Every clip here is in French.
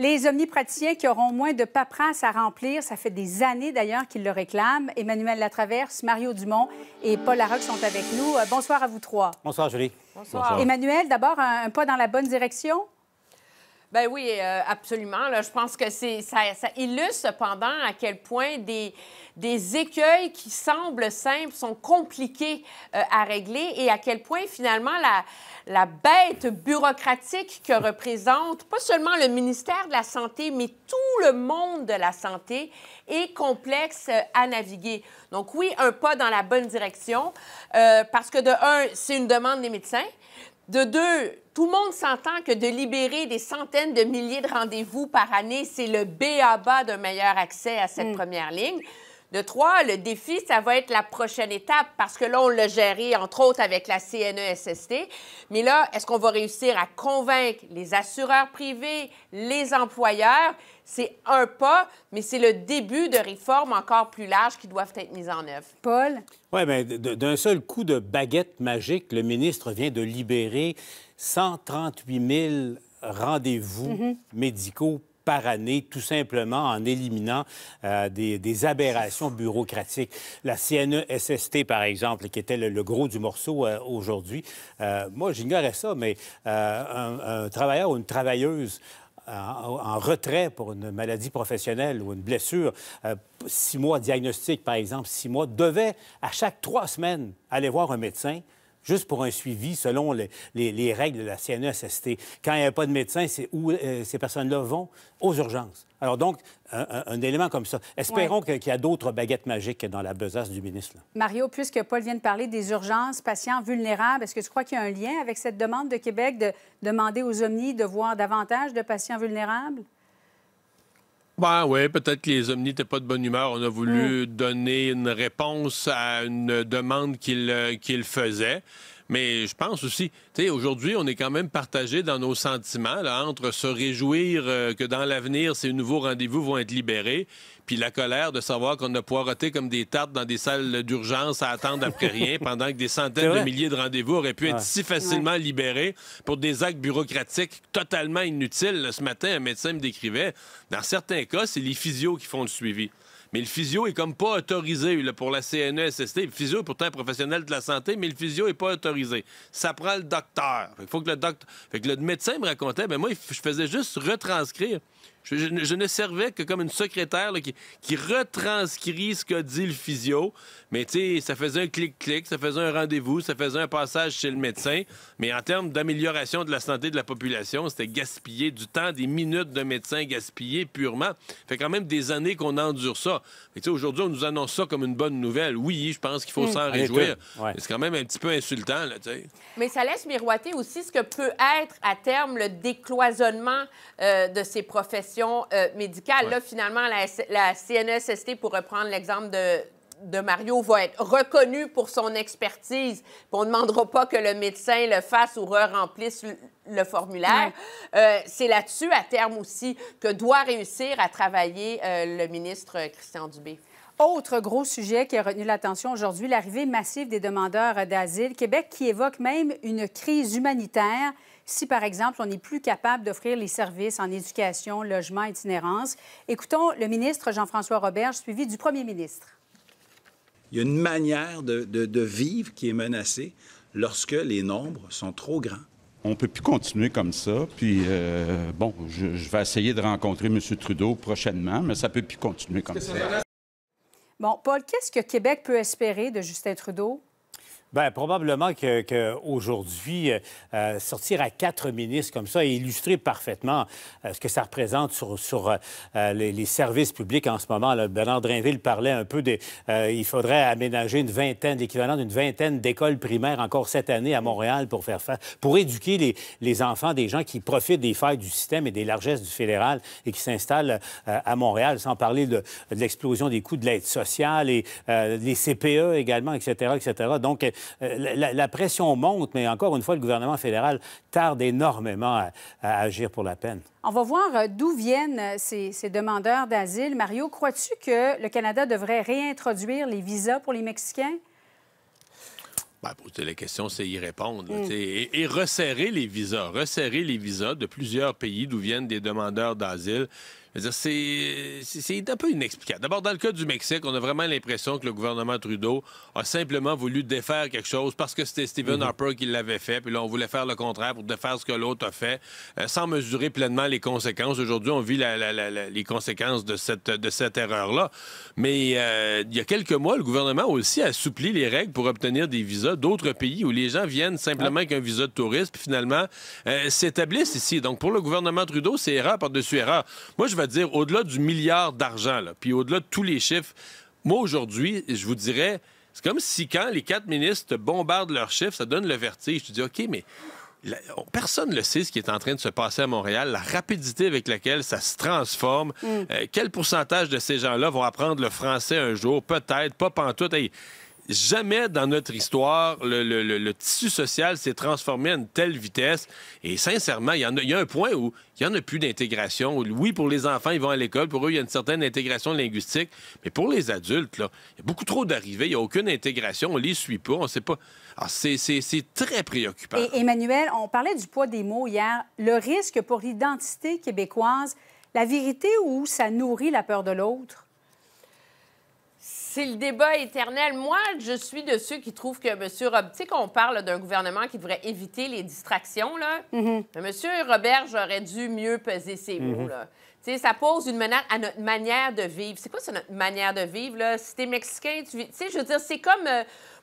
Les omnipraticiens qui auront moins de paperasse à remplir, ça fait des années d'ailleurs qu'ils le réclament. Emmanuel Latraverse, Mario Dumont et Paul Larocque sont avec nous. Bonsoir à vous trois. Bonsoir, Julie. Bonsoir. Bonsoir. Emmanuel, d'abord, un pas dans la bonne direction? Ben oui, absolument. Là, je pense que ça illustre cependant à quel point des écueils qui semblent simples sont compliqués à régler et à quel point, finalement, la bête bureaucratique que représente pas seulement le ministère de la Santé, mais tout le monde de la santé est complexe à naviguer. Donc oui, un pas dans la bonne direction parce que, de un, c'est une demande des médecins. De deux, tout le monde s'entend que de libérer des centaines de milliers de rendez-vous par année, c'est le b.a.-ba d'un meilleur accès à cette première ligne. De trois, le défi, ça va être la prochaine étape, parce que là, on l'a géré, entre autres, avec la CNESST. Mais là, est-ce qu'on va réussir à convaincre les assureurs privés, les employeurs? C'est un pas, mais c'est le début de réformes encore plus larges qui doivent être mises en œuvre. Paul? Oui, bien, d'un seul coup de baguette magique, le ministre vient de libérer 138 000 rendez-vous médicaux par année, tout simplement en éliminant des aberrations bureaucratiques. La CNESST, par exemple, qui était le gros du morceau aujourd'hui, moi, j'ignorais ça, mais un travailleur ou une travailleuse en retrait pour une maladie professionnelle ou une blessure, 6 mois diagnostic, par exemple, 6 mois, devait, à chaque 3 semaines, aller voir un médecin juste pour un suivi selon les règles de la CNESST. Quand il n'y a pas de médecin, c'est où ces personnes-là vont? Aux urgences. Alors donc, un élément comme ça. Espérons qu'il y a d'autres baguettes magiques dans la besace du ministre. Là. Mario, puisque Paul vient de parler des urgences, patients vulnérables, est-ce que tu crois qu'il y a un lien avec cette demande de Québec de demander aux omnis de voir davantage de patients vulnérables? Ben oui, peut-être que les omnis n'étaient pas de bonne humeur. On a voulu donner une réponse à une demande qu'ils faisaient. Mais je pense aussi, tu sais, aujourd'hui, on est quand même partagé dans nos sentiments, là, entre se réjouir que dans l'avenir, ces nouveaux rendez-vous vont être libérés, puis la colère de savoir qu'on a poireauté comme des tartes dans des salles d'urgence à attendre après rien, pendant que des centaines de milliers de rendez-vous auraient pu être si facilement libérés pour des actes bureaucratiques totalement inutiles. Là, ce matin, un médecin me décrivait, dans certains cas, c'est les physios qui font le suivi. Mais le physio est comme pas autorisé là, pour la CNESST. Le physio est pourtant un professionnel de la santé, mais le physio est pas autorisé. Ça prend le docteur. Il faut que le docteur... Fait que le médecin me racontait, bien moi, je faisais juste retranscrire. Je ne servais que comme une secrétaire là, qui retranscrit ce qu'a dit le physio. Mais tu sais, ça faisait un clic-clic, ça faisait un rendez-vous, ça faisait un passage chez le médecin. Mais en termes d'amélioration de la santé de la population, c'était gaspillé du temps, des minutes de médecin gaspillées purement. Fait quand même des années qu'on endure ça. Tu sais, aujourd'hui, on nous annonce ça comme une bonne nouvelle. Oui, je pense qu'il faut s'en réjouir. Ouais. C'est quand même un petit peu insultant, là, tu sais. Mais ça laisse miroiter aussi ce que peut être à terme le décloisonnement de ces professions médicale. Ouais. Là, finalement, la CNESST, pour reprendre l'exemple de Mario, va être reconnue pour son expertise. Puis on ne demandera pas que le médecin le fasse ou remplisse le formulaire. C'est là-dessus, à terme aussi, que doit réussir à travailler le ministre Christian Dubé. Autre gros sujet qui a retenu l'attention aujourd'hui, l'arrivée massive des demandeurs d'asile. Québec qui évoque même une crise humanitaire si, par exemple, on n'est plus capable d'offrir les services en éducation, logement, itinérance. Écoutons le ministre Jean-François Roberge, suivi du premier ministre. Il y a une manière de vivre qui est menacée lorsque les nombres sont trop grands. On ne peut plus continuer comme ça. Puis, bon, je vais essayer de rencontrer M. Trudeau prochainement, mais ça ne peut plus continuer comme ça. Bon, Paul, qu'est-ce que Québec peut espérer de Justin Trudeau? Bien, probablement qu'aujourd'hui, sortir à 4 ministres comme ça et illustrer parfaitement ce que ça représente sur les services publics en ce moment. Là, Bernard Drinville parlait un peu il faudrait aménager l'équivalent d'une vingtaine d'écoles primaires encore cette année à Montréal pour pour éduquer les enfants des gens qui profitent des failles du système et des largesses du fédéral et qui s'installent à Montréal, sans parler de l'explosion des coûts de l'aide sociale et les CPE également, etc., etc. Donc, la pression monte, mais encore une fois, le gouvernement fédéral tarde énormément à agir pour la peine. On va voir d'où viennent ces demandeurs d'asile. Mario, crois-tu que le Canada devrait réintroduire les visas pour les Mexicains? Ben, poser la question, c'est y répondre. Là, et resserrer les visas. Resserrer les visas de plusieurs pays d'où viennent des demandeurs d'asile. C'est un peu inexplicable. D'abord, dans le cas du Mexique, on a vraiment l'impression que le gouvernement Trudeau a simplement voulu défaire quelque chose parce que c'était Stephen Harper qui l'avait fait, puis là, on voulait faire le contraire pour défaire ce que l'autre a fait, sans mesurer pleinement les conséquences. Aujourd'hui, on vit les conséquences de cette erreur-là. Mais il y a quelques mois, le gouvernement aussi a assoupli les règles pour obtenir des visas d'autres pays où les gens viennent simplement avec un visa de touriste, puis finalement, s'établissent ici. Donc, pour le gouvernement Trudeau, c'est erreur par-dessus erreur. Moi, je vais dire, au-delà du milliard d'argent, puis au-delà de tous les chiffres, moi, aujourd'hui, je vous dirais, c'est comme si quand les quatre ministres bombardent leurs chiffres, ça donne le vertige. Tu dis, OK, mais personne ne sait ce qui est en train de se passer à Montréal, la rapidité avec laquelle ça se transforme, quel pourcentage de ces gens-là vont apprendre le français un jour, peut-être, pas pantoute. Hey, jamais dans notre histoire, le tissu social s'est transformé à une telle vitesse. Et sincèrement, il y a un point où il n'y en a plus d'intégration. Oui, pour les enfants, ils vont à l'école. Pour eux, il y a une certaine intégration linguistique. Mais pour les adultes, là, il y a beaucoup trop d'arrivées. Il n'y a aucune intégration. On ne les suit pas. On ne sait pas. C'est très préoccupant. Et Emmanuel, on parlait du poids des mots hier. Le risque pour l'identité québécoise, la vérité où ça nourrit la peur de l'autre? C'est le débat éternel. Moi, je suis de ceux qui trouvent que M. Roberge, tu sais qu'on parle d'un gouvernement qui devrait éviter les distractions, là. M. Roberge aurait dû mieux peser ses mots, là. Tu sais, ça pose une menace à notre manière de vivre. C'est quoi, c'est notre manière de vivre, là? Si t'es Mexicain, tu sais, je veux dire, c'est comme...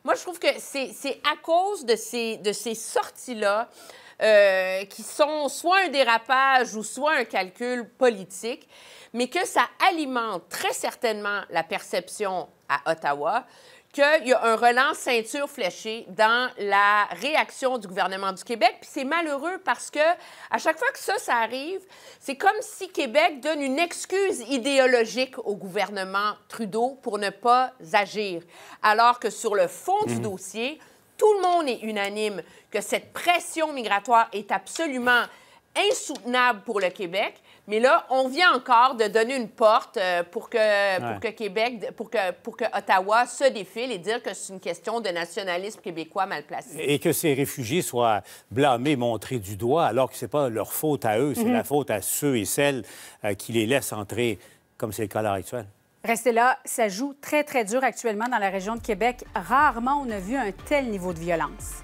moi, je trouve que c'est à cause de ces sorties-là qui sont soit un dérapage ou soit un calcul politique, mais que ça alimente très certainement la perception à Ottawa qu'il y a un relent ceinture fléchée dans la réaction du gouvernement du Québec. Puis c'est malheureux parce que à chaque fois que ça arrive, c'est comme si Québec donne une excuse idéologique au gouvernement Trudeau pour ne pas agir. Alors que sur le fond du dossier, tout le monde est unanime que cette pression migratoire est absolument insoutenable pour le Québec. Mais là, on vient encore de donner une porte pour que Ottawa se défile et dire que c'est une question de nationalisme québécois mal placé. Et que ces réfugiés soient blâmés, montrés du doigt, alors que c'est pas leur faute à eux, c'est la faute à ceux et celles qui les laissent entrer, comme c'est le cas à l'heure actuelle. Restez là, ça joue très, très dur actuellement dans la région de Québec. Rarement on a vu un tel niveau de violence.